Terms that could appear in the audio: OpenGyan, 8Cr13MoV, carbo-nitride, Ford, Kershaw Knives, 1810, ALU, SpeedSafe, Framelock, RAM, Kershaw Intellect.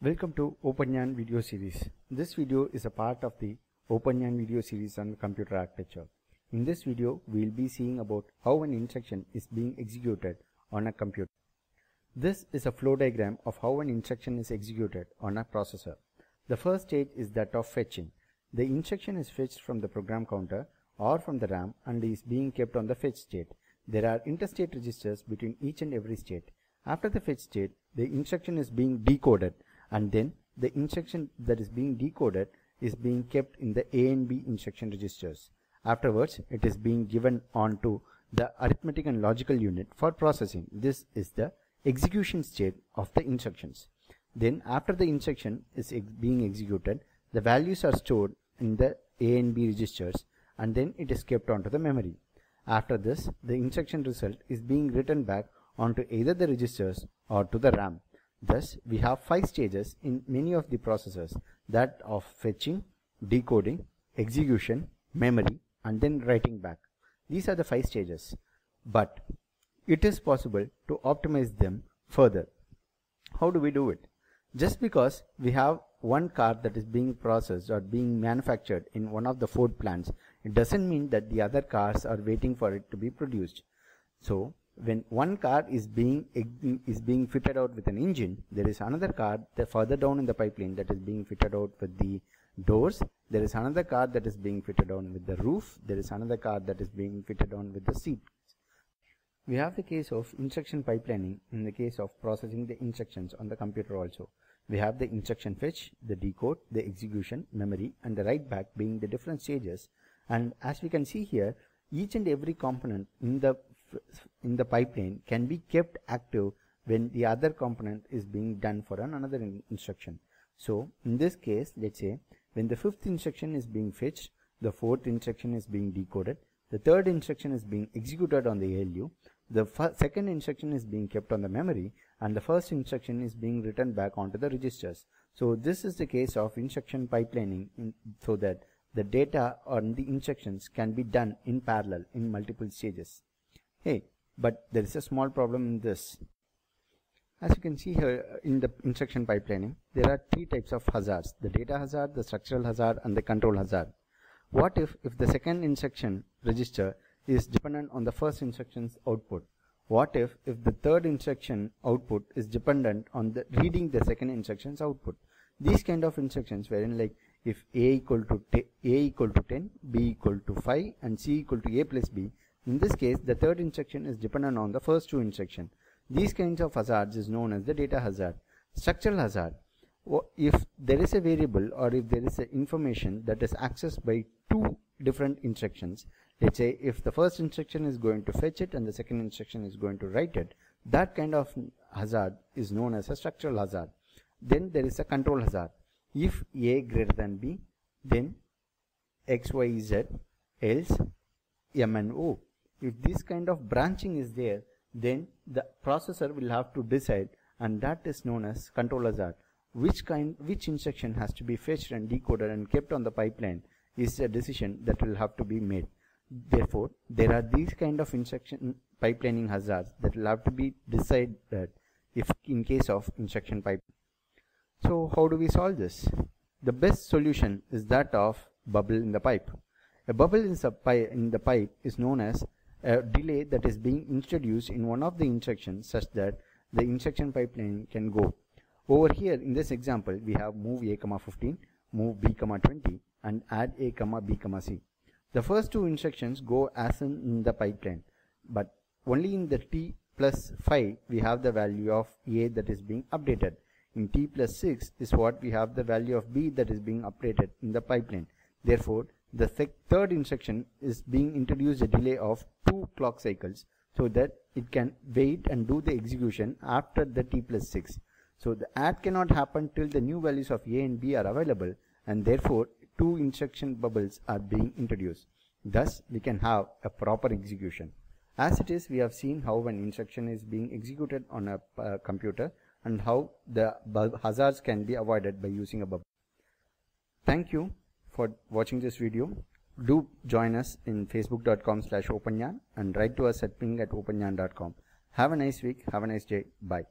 Welcome to OpenGyan video series. This video is a part of the OpenGyan video series on computer architecture. In this video, we will be seeing about how an instruction is being executed on a computer. This is a flow diagram of how an instruction is executed on a processor. The first stage is that of fetching. The instruction is fetched from the program counter or from the RAM and is being kept on the fetch state. There are interstate registers between each and every state. After the fetch state, the instruction is being decoded. And then the instruction that is being decoded is being kept in the A and B instruction registers. Afterwards, it is being given on to the arithmetic and logical unit for processing. This is the execution state of the instructions. Then after the instruction is being executed, the values are stored in the A and B registers and then it is kept onto the memory. After this, the instruction result is being written back onto either the registers or to the RAM. Thus, we have 5 stages in many of the processors, that of fetching, decoding, execution, memory and then writing back. These are the 5 stages, but it is possible to optimize them further. How do we do it? Just because we have one car that is being processed or being manufactured in one of the Ford plants, it doesn't mean that the other cars are waiting for it to be produced. So, when one car is being fitted out with an engine, there is another car further down in the pipeline that is being fitted out with the doors. There is another car that is being fitted on with the roof. There is another car that is being fitted on with the seat. We have the case of instruction pipelining in the case of processing the instructions on the computer also. We have the instruction fetch, the decode, the execution, memory and the write back being the different stages. And as we can see here, each and every component in the pipeline can be kept active when the other component is being done for another instruction. So in this case, let's say when the 5th instruction is being fetched, the 4th instruction is being decoded, the 3rd instruction is being executed on the ALU, the 2nd instruction is being kept on the memory and the 1st instruction is being written back onto the registers. So this is the case of instruction pipelining, so that the data on the instructions can be done in parallel in multiple stages. Hey, but there is a small problem in this. As you can see here in the instruction pipelining, there are 3 types of hazards: the data hazard, the structural hazard and the control hazard. What if the 2nd instruction register is dependent on the 1st instruction's output? What if the 3rd instruction output is dependent on the reading the 2nd instruction's output? These kind of instructions wherein, like, if A equal to 10, B equal to 5 and C equal to A plus B, in this case, the 3rd instruction is dependent on the first 2 instructions. These kinds of hazards is known as the data hazard. Structural hazard: if there is a variable or if there is information that is accessed by 2 different instructions, let's say if the 1st instruction is going to fetch it and the 2nd instruction is going to write it, that kind of hazard is known as a structural hazard. Then there is a control hazard. If A greater than B, then X, Y, Z, else M and O. If this kind of branching is there, then the processor will have to decide, and that is known as control hazard. Which instruction has to be fetched and decoded and kept on the pipeline is a decision that will have to be made. Therefore, there are these kind of instruction pipelining hazards that will have to be decided if in case of instruction pipeline. So how do we solve this? The best solution is that of bubble in the pipe. A bubble in the pipe is known as a delay that is being introduced in one of the instructions such that the instruction pipeline can go. Over here in this example, we have move A, 15, move B, 20 and add A, B, C. The first 2 instructions go as in the pipeline, but only in the T plus 5 we have the value of A that is being updated. In T plus 6 is what we have the value of B that is being updated in the pipeline. Therefore, the 3rd instruction is being introduced a delay of 2 clock cycles so that it can wait and do the execution after the T plus 6. So the add cannot happen till the new values of A and B are available, and therefore 2 instruction bubbles are being introduced. Thus, we can have a proper execution. As it is, we have seen how an instruction is being executed on a computer and how the hazards can be avoided by using a bubble. Thank you for watching this video. Do join us in facebook.com/opengyan and write to us at ping@opengyan.com. Have a nice week. Have a nice day. Bye.